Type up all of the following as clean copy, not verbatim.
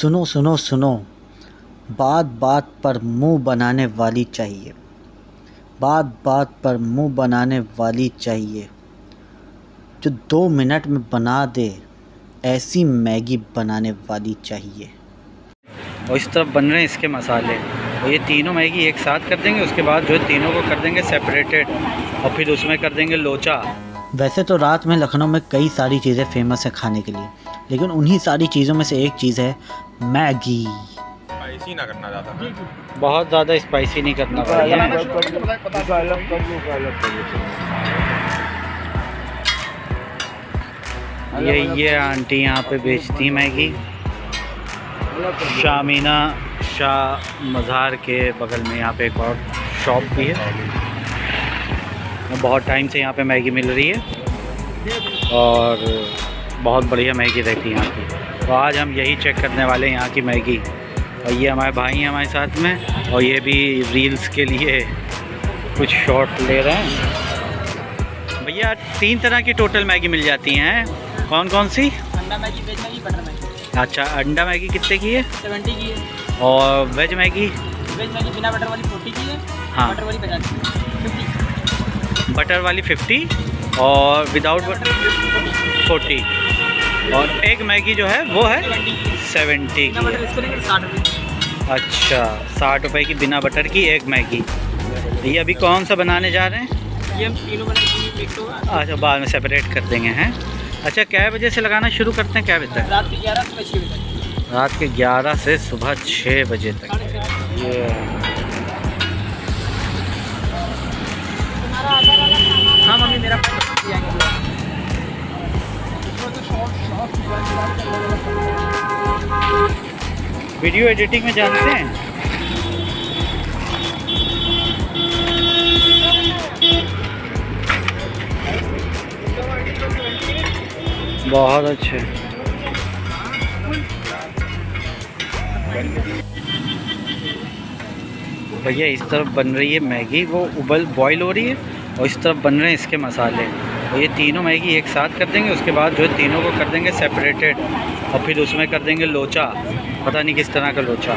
सुनो सुनो सुनो, बात बात पर मुंह बनाने वाली चाहिए, बात बात पर मुंह बनाने वाली चाहिए, जो 2 मिनट में बना दे ऐसी मैगी बनाने वाली चाहिए। और इस तरफ बन रहे हैं इसके मसाले। ये तीनों मैगी एक साथ कर देंगे, उसके बाद जो तीनों को कर देंगे सेपरेटेड और फिर उसमें कर देंगे लोचा। वैसे तो रात में लखनऊ में कई सारी चीज़ें फेमस हैं खाने के लिए, लेकिन उन्हीं सारी चीज़ों में से एक चीज़ है मैगी। स्पाइसी ना करना ज़्यादा, बहुत ज़्यादा स्पाइसी नहीं करना चाहिए। ये आंटी यहाँ पे बेचती है मैगी, शामीना शाह मज़ार के बगल में यहाँ पे एक और शॉप भी है। बहुत टाइम से यहाँ पे मैगी मिल रही है और बहुत बढ़िया मैगी रहती है यहाँ की। तो आज हम यही चेक करने वाले हैं यहाँ की मैगी। और ये हमारे भाई हैं हमारे साथ में, और ये भी रील्स के लिए कुछ शॉट ले रहे हैं। भैया 3 तरह की टोटल मैगी मिल जाती हैं, कौन कौन सी? अंडा Maggi, veg Maggi, butter Maggi. अच्छा, अंडा मैगी कितने की है? 70 की है। और वेज मैगी? वेज मैगी बिना बटर वाली 40 की है। हाँ, बटर वाली 50। बटर वाली 50 और विदाउट बटर 40। और एग मैगी जो है वो है 70 की। 60। अच्छा, 60 रुपये की बिना बटर की एग मैगी। ये अभी कौन सा बनाने जा रहे हैं? ये हम तीनों बनाएंगे। अच्छा, बाद में सेपरेट कर देंगे हैं। अच्छा, क्या बजे से लगाना शुरू करते हैं? क्या बजे? रात के 11 से सुबह 6 बजे तक। ये हाँ मम्मी, मेरा वीडियो एडिटिंग में जानते हैं। बहुत अच्छे। भैया इस तरफ बन रही है मैगी, वो बॉईल हो रही है, और इस तरफ बन रहे हैं इसके मसाले। ये तीनों मैगी एक साथ कर देंगे, उसके बाद जो तीनों को कर देंगे सेपरेटेड और फिर उसमें कर देंगे लोचा। पता नहीं किस तरह का लोचा।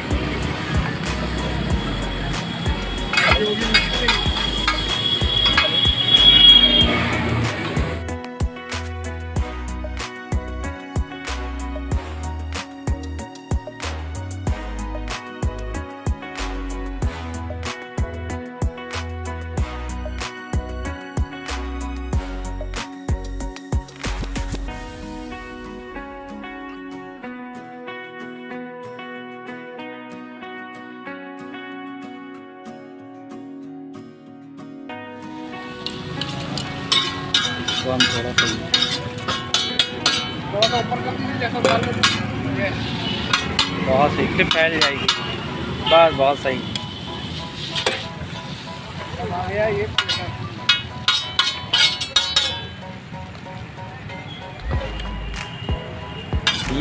तो हम थोड़ा बहुत सही, फिर फैल जाएगी। बस बहुत सही।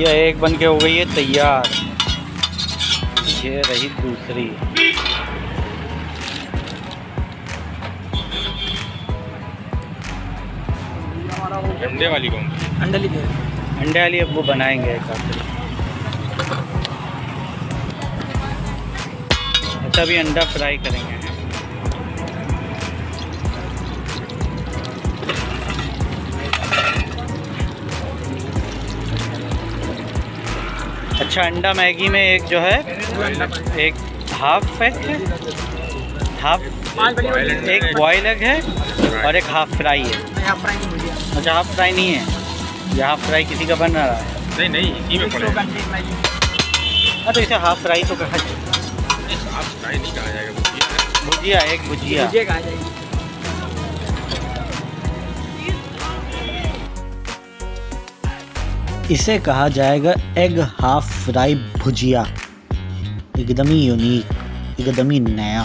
ये एक बन के हो गई है तैयार, ये रही दूसरी। अंडे वाली कौन? अंडे वाली अब वो बनाएंगे एक साथ। अच्छा, अभी अंडा फ्राई करेंगे। अच्छा, अंडा मैगी में एक जो है एक हाफ एग है, एक बॉयल एग है और एक हाफ फ्राई है। अच्छा, हाफ फ्राई नहीं है, ये हाफ फ्राई किसी का बन रहा है। नहीं, इसी में पड़ेगा। हाँ, तो इसे हाफ फ्राई तो कहा जाए। नहीं कहा जाएगा, भुजिया, एक भुजिया कहा जाएगा। इसे कहा जाएगा एग हाफ फ्राई भुजिया। एकदम ही यूनिक, एकदम ही नया।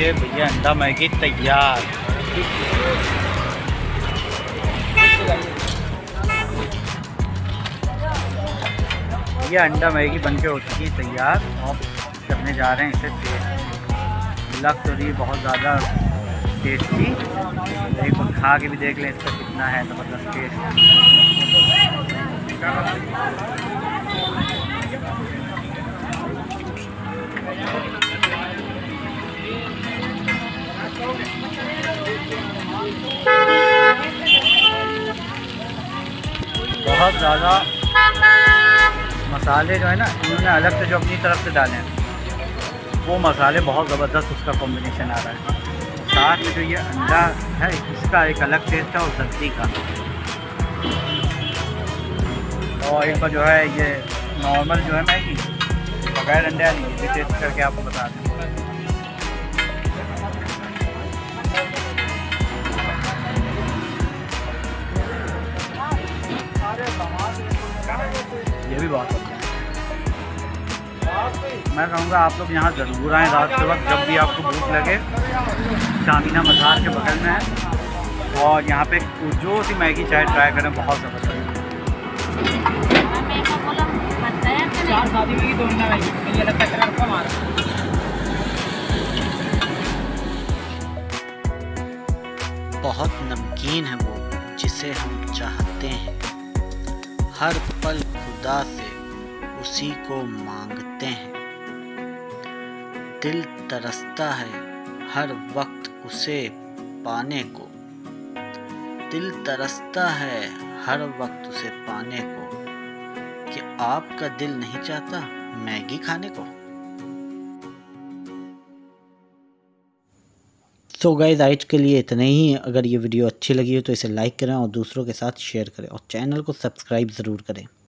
ये भैया अंडा मैगी तैयार। ये अंडा मैगी बनके हो चुकी है तैयार। आप करने जा रहे हैं इसे टेस्ट। लग तो रही है बहुत ज़्यादा टेस्टी। देखो खा के भी देख लें इसका कितना है तो मतलब टेस्ट बहुत ज़्यादा। मसाले जो है ना उन्होंने अलग से जो अपनी तरफ से डाले हैं वो मसाले बहुत ज़बरदस्त उसका कॉम्बिनेशन आ रहा है। साथ में जो ये अंडा है इसका एक अलग टेस्ट है और सब्जी का। और एक बार जो है ये नॉर्मल जो है मैगी बगैर अंडे वाली ये टेस्ट करके आपको बता दें। ये भी बहुत अच्छा है। मैं कहूँगा आप लोग यहाँ ज़रूर आएँ रात के वक्त, जब भी आपको भूख लगे। शामीना मज़ार के बगल में है और यहाँ पे जो सी मैगी चाय ट्राई करें, बहुत ज़बरदस्त है। बहुत नमकीन है वो जिसे हम चाहते हैं, हर पल खुदा से उसी को मांगते हैं। दिल तरसता है हर वक्त उसे पाने को, दिल तरसता है हर वक्त उसे पाने को। कि आपका दिल नहीं चाहता मैगी खाने को। सो गाइस आज के लिए इतना ही। अगर ये वीडियो अच्छी लगी हो तो इसे लाइक करें और दूसरों के साथ शेयर करें और चैनल को सब्सक्राइब ज़रूर करें।